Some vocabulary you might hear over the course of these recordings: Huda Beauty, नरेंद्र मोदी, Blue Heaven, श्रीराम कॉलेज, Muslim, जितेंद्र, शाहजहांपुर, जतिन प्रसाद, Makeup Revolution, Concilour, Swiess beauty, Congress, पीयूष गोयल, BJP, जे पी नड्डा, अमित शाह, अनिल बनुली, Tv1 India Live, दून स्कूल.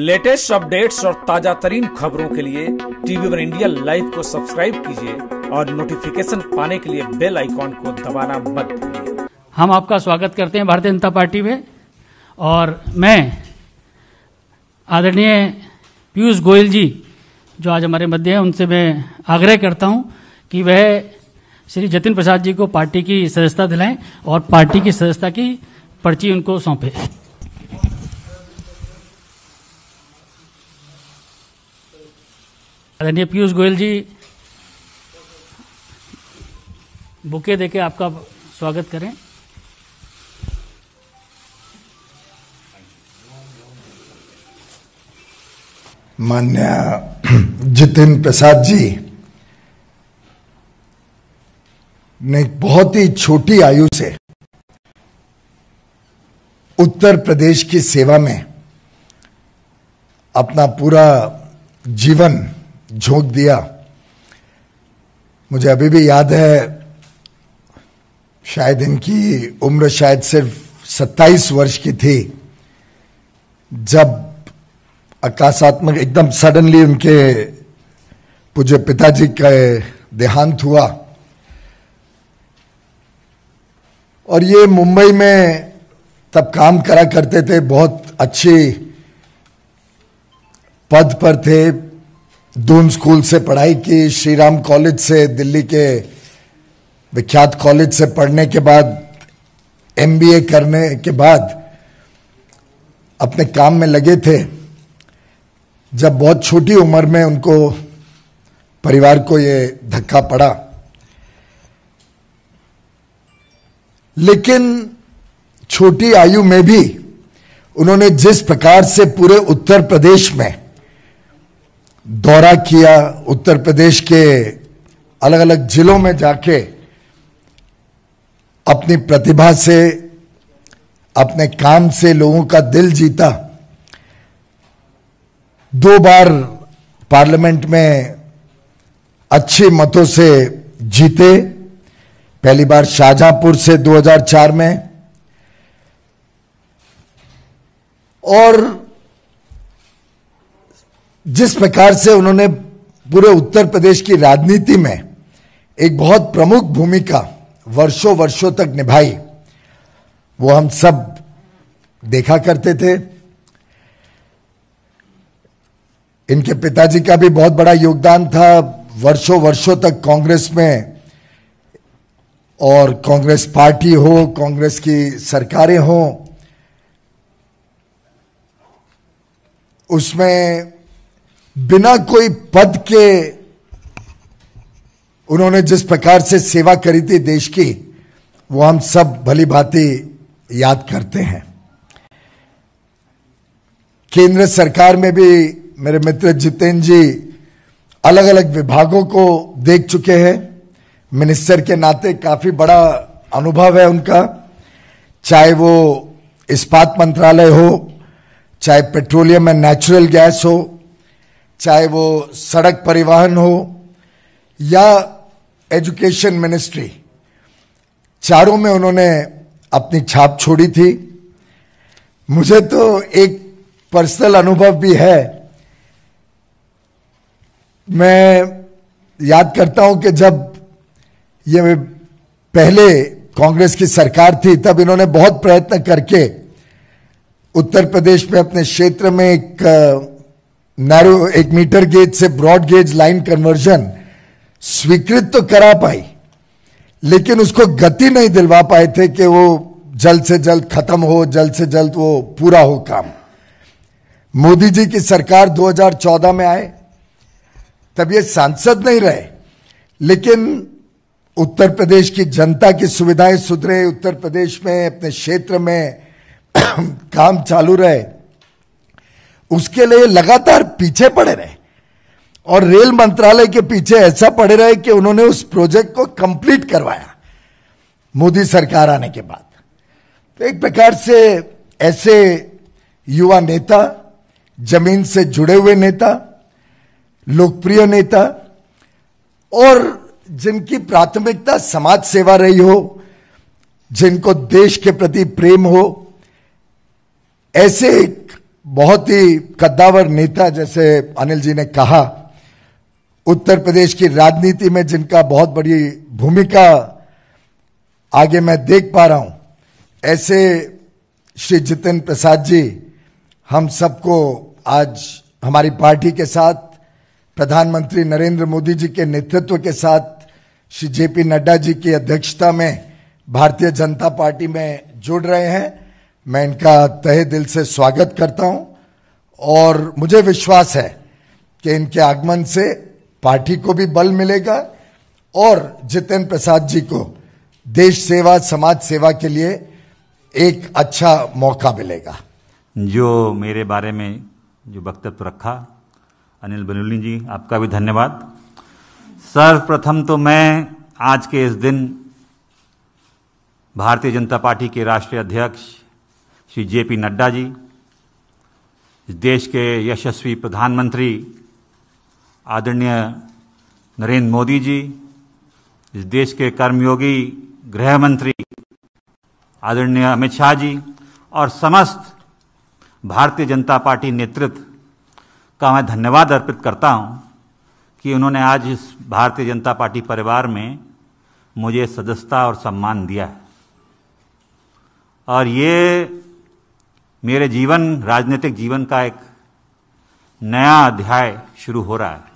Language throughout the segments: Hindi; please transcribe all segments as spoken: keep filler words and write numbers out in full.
लेटेस्ट अपडेट्स और ताजा तरीन खबरों के लिए टीवी वन इंडिया लाइव को सब्सक्राइब कीजिए और नोटिफिकेशन पाने के लिए बेल आइकॉन को दबाना मत भूलिए। हम आपका स्वागत करते हैं भारतीय जनता पार्टी में और मैं आदरणीय पीयूष गोयल जी जो आज हमारे मध्य हैं उनसे मैं आग्रह करता हूं कि वह श्री जतिन प्रसाद जी को पार्टी की सदस्यता दिलाएं और पार्टी की सदस्यता की पर्ची उनको सौंपे। आदरणीय पीयूष गोयल जी, बुके देके आपका स्वागत करें। माननीय जितेंद्र प्रसाद जी ने बहुत ही छोटी आयु से उत्तर प्रदेश की सेवा में अपना पूरा जीवन झोंक दिया। मुझे अभी भी याद है, शायद इनकी उम्र शायद सिर्फ सत्ताईस वर्ष की थी जब अकास्मात एकदम सडनली उनके पूज्य पिताजी का देहांत हुआ और ये मुंबई में तब काम करा करते थे, बहुत अच्छी पद पर थे। दून स्कूल से पढ़ाई की, श्रीराम कॉलेज से, दिल्ली के विख्यात कॉलेज से पढ़ने के बाद एम बी ए करने के बाद अपने काम में लगे थे। जब बहुत छोटी उम्र में उनको परिवार को ये धक्का पड़ा, लेकिन छोटी आयु में भी उन्होंने जिस प्रकार से पूरे उत्तर प्रदेश में दौरा किया, उत्तर प्रदेश के अलग अलग जिलों में जाके अपनी प्रतिभा से, अपने काम से लोगों का दिल जीता। दो बार पार्लियामेंट में अच्छे मतों से जीते, पहली बार शाहजहांपुर से दो हज़ार चार में, और जिस प्रकार से उन्होंने पूरे उत्तर प्रदेश की राजनीति में एक बहुत प्रमुख भूमिका वर्षों वर्षों तक निभाई, वो हम सब देखा करते थे। इनके पिताजी का भी बहुत बड़ा योगदान था। वर्षों वर्षों तक कांग्रेस में, और कांग्रेस पार्टी हो, कांग्रेस की सरकारें हो, उसमें बिना कोई पद के उन्होंने जिस प्रकार से सेवा करी थी देश की, वो हम सब भली भांति याद करते हैं। केंद्र सरकार में भी मेरे मित्र जितेंद्र जी अलग अलग विभागों को देख चुके हैं, मिनिस्टर के नाते काफी बड़ा अनुभव है उनका, चाहे वो इस्पात मंत्रालय हो, चाहे पेट्रोलियम एंड नेचुरल गैस हो, चाहे वो सड़क परिवहन हो या एजुकेशन मिनिस्ट्री, चारों में उन्होंने अपनी छाप छोड़ी थी। मुझे तो एक पर्सनल अनुभव भी है। मैं याद करता हूं कि जब ये पहले कांग्रेस की सरकार थी तब इन्होंने बहुत प्रयत्न करके उत्तर प्रदेश में अपने क्षेत्र में एक नैरो एक मीटर गेज से ब्रॉड गेज लाइन कन्वर्जन स्वीकृत तो करा पाई, लेकिन उसको गति नहीं दिलवा पाए थे कि वो जल्द से जल्द खत्म हो, जल्द से जल्द वो पूरा हो काम। मोदी जी की सरकार दो हज़ार चौदह में आए, तब ये सांसद नहीं रहे, लेकिन उत्तर प्रदेश की जनता की सुविधाएं सुधरे, उत्तर प्रदेश में अपने क्षेत्र में काम चालू रहे, उसके लिए लगातार पीछे पड़े रहे और रेल मंत्रालय के पीछे ऐसा पड़े रहे कि उन्होंने उस प्रोजेक्ट को कंप्लीट करवाया मोदी सरकार आने के बाद। तो एक प्रकार से ऐसे युवा नेता, जमीन से जुड़े हुए नेता, लोकप्रिय नेता, और जिनकी प्राथमिकता समाज सेवा रही हो, जिनको देश के प्रति प्रेम हो, ऐसे एक बहुत ही कद्दावर नेता, जैसे अनिल जी ने कहा, उत्तर प्रदेश की राजनीति में जिनका बहुत बड़ी भूमिका आगे मैं देख पा रहा हूं, ऐसे श्री जतिन प्रसाद जी हम सबको आज हमारी पार्टी के साथ, प्रधानमंत्री नरेंद्र मोदी जी के नेतृत्व के साथ, श्री जे पी नड्डा जी की अध्यक्षता में भारतीय जनता पार्टी में जुड़ रहे हैं। मैं इनका तहे दिल से स्वागत करता हूं और मुझे विश्वास है कि इनके आगमन से पार्टी को भी बल मिलेगा और जितेंद्र प्रसाद जी को देश सेवा, समाज सेवा के लिए एक अच्छा मौका मिलेगा। जो मेरे बारे में जो वक्तव्य रखा अनिल बनुली जी, आपका भी धन्यवाद। सर्वप्रथम तो मैं आज के इस दिन भारतीय जनता पार्टी के राष्ट्रीय अध्यक्ष श्री जे पी नड्डा जी, इस देश के यशस्वी प्रधानमंत्री आदरणीय नरेंद्र मोदी जी, इस देश के कर्मयोगी गृह मंत्री आदरणीय अमित शाह जी और समस्त भारतीय जनता पार्टी नेतृत्व का मैं धन्यवाद अर्पित करता हूं कि उन्होंने आज इस भारतीय जनता पार्टी परिवार में मुझे सदस्यता और सम्मान दिया है। और ये मेरे जीवन, राजनीतिक जीवन का एक नया अध्याय शुरू हो रहा है।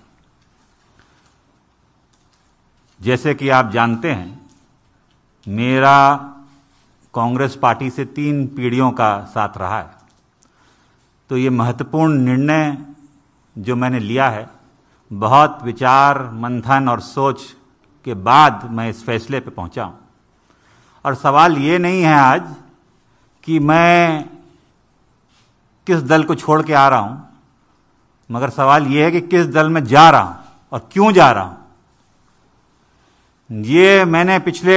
जैसे कि आप जानते हैं, मेरा कांग्रेस पार्टी से तीन पीढ़ियों का साथ रहा है, तो ये महत्वपूर्ण निर्णय जो मैंने लिया है, बहुत विचार, मंथन और सोच के बाद मैं इस फैसले पे पहुंचा हूं। और सवाल ये नहीं है आज कि मैं किस दल को छोड़ के आ रहा हूं, मगर सवाल ये है कि किस दल में जा रहा हूं और क्यों जा रहा हूं। ये मैंने पिछले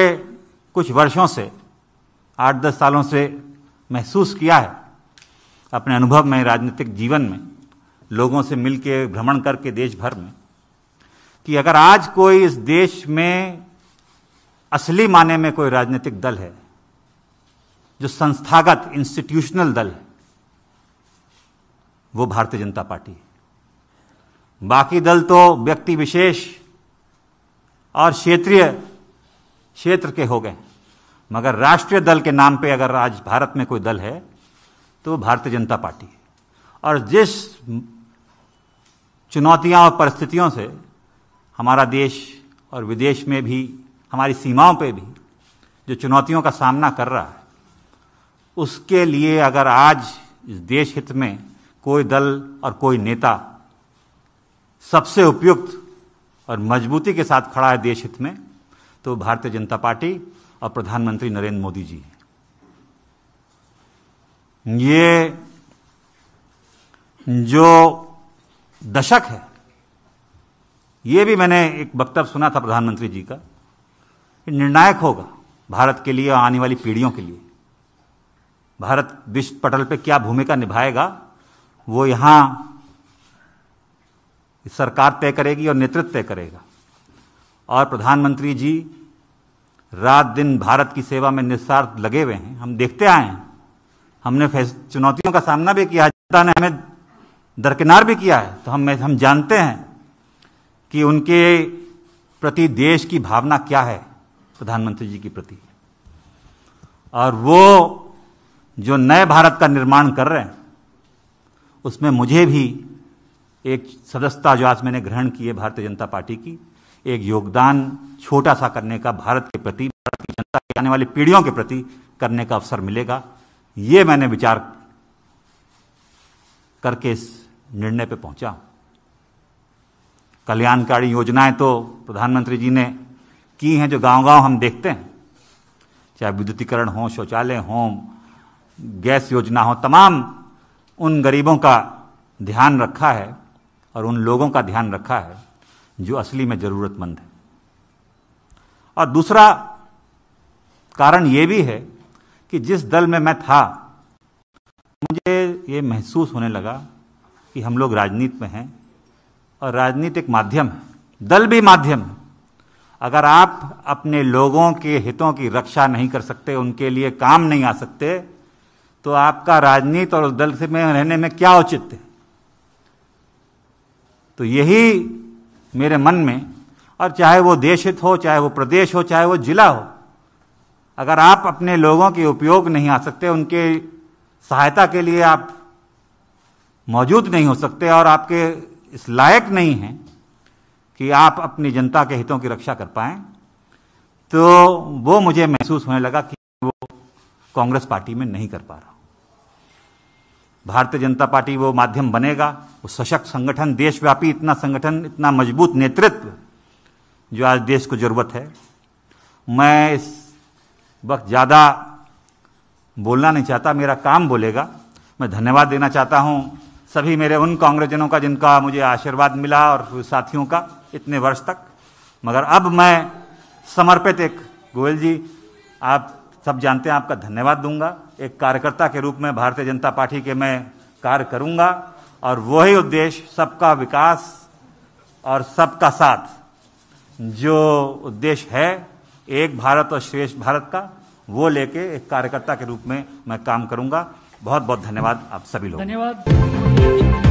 कुछ वर्षों से, आठ दस सालों से महसूस किया है अपने अनुभव में, राजनीतिक जीवन में, लोगों से मिलके, भ्रमण करके देश भर में, कि अगर आज कोई इस देश में असली माने में कोई राजनीतिक दल है, जो संस्थागत इंस्टीट्यूशनल दल है, वो भारतीय जनता पार्टी है। बाकी दल तो व्यक्ति विशेष और क्षेत्रीय क्षेत्र के हो गए, मगर राष्ट्रीय दल के नाम पे अगर आज भारत में कोई दल है तो वो भारतीय जनता पार्टी है। और जिस चुनौतियां और परिस्थितियों से हमारा देश और विदेश में भी, हमारी सीमाओं पे भी जो चुनौतियों का सामना कर रहा है, उसके लिए अगर आज इस देश हित में कोई दल और कोई नेता सबसे उपयुक्त और मजबूती के साथ खड़ा है देश हित में, तो भारतीय जनता पार्टी और प्रधानमंत्री नरेंद्र मोदी जी हैं। ये जो दशक है, ये भी मैंने एक वक्तव्य सुना था प्रधानमंत्री जी का, निर्णायक होगा भारत के लिए और आने वाली पीढ़ियों के लिए। भारत विश्व पटल पे क्या भूमिका निभाएगा वो यहाँ सरकार तय करेगी और नेतृत्व तय करेगा। और प्रधानमंत्री जी रात दिन भारत की सेवा में निस्वार्थ लगे हुए हैं, हम देखते आए हैं। हमने चुनौतियों का सामना भी किया, जनता ने हमें दरकिनार भी किया है, तो हम हम जानते हैं कि उनके प्रति देश की भावना क्या है, प्रधानमंत्री जी के प्रति। और वो जो नए भारत का निर्माण कर रहे हैं, उसमें मुझे भी एक सदस्यता जो आज मैंने ग्रहण की है भारतीय जनता पार्टी की, एक योगदान छोटा सा करने का भारत के प्रति, भारत की जनता की आने वाली पीढ़ियों के प्रति करने का अवसर मिलेगा, ये मैंने विचार करके इस निर्णय पे पहुंचा। कल्याणकारी योजनाएं तो प्रधानमंत्री जी ने की हैं, जो गांव-गांव हम देखते हैं, चाहे विद्युतीकरण हो, शौचालय हो, गैस योजना हो, तमाम उन गरीबों का ध्यान रखा है और उन लोगों का ध्यान रखा है जो असली में जरूरतमंद है। और दूसरा कारण ये भी है कि जिस दल में मैं था, मुझे ये महसूस होने लगा कि हम लोग राजनीति में हैं और राजनीति एक माध्यम है, दल भी माध्यम है। अगर आप अपने लोगों के हितों की रक्षा नहीं कर सकते, उनके लिए काम नहीं आ सकते, तो आपका राजनीति और दल से में रहने में क्या औचित्य है। तो यही मेरे मन में, और चाहे वो देश हित हो, चाहे वो प्रदेश हो, चाहे वो जिला हो, अगर आप अपने लोगों के उपयोग नहीं आ सकते, उनके सहायता के लिए आप मौजूद नहीं हो सकते और आपके इस लायक नहीं हैं कि आप अपनी जनता के हितों की रक्षा कर पाएं, तो वो मुझे महसूस होने लगा कि वो कांग्रेस पार्टी में नहीं कर पा रहा। भारतीय जनता पार्टी वो माध्यम बनेगा, वो सशक्त संगठन, देशव्यापी इतना संगठन, इतना मजबूत नेतृत्व जो आज देश को जरूरत है। मैं इस वक्त ज़्यादा बोलना नहीं चाहता, मेरा काम बोलेगा। मैं धन्यवाद देना चाहता हूं सभी मेरे उन कांग्रेसजनों का जिनका मुझे आशीर्वाद मिला और साथियों का इतने वर्ष तक। मगर अब मैं समर्पित एक गोयल जी, आप सब जानते हैं, आपका धन्यवाद दूंगा। एक कार्यकर्ता के रूप में भारतीय जनता पार्टी के मैं कार्य करूंगा और वही उद्देश्य, सबका विकास और सबका साथ जो उद्देश्य है, एक भारत और श्रेष्ठ भारत का, वो लेके एक कार्यकर्ता के रूप में मैं काम करूंगा। बहुत बहुत धन्यवाद आप सभी लोग, धन्यवाद।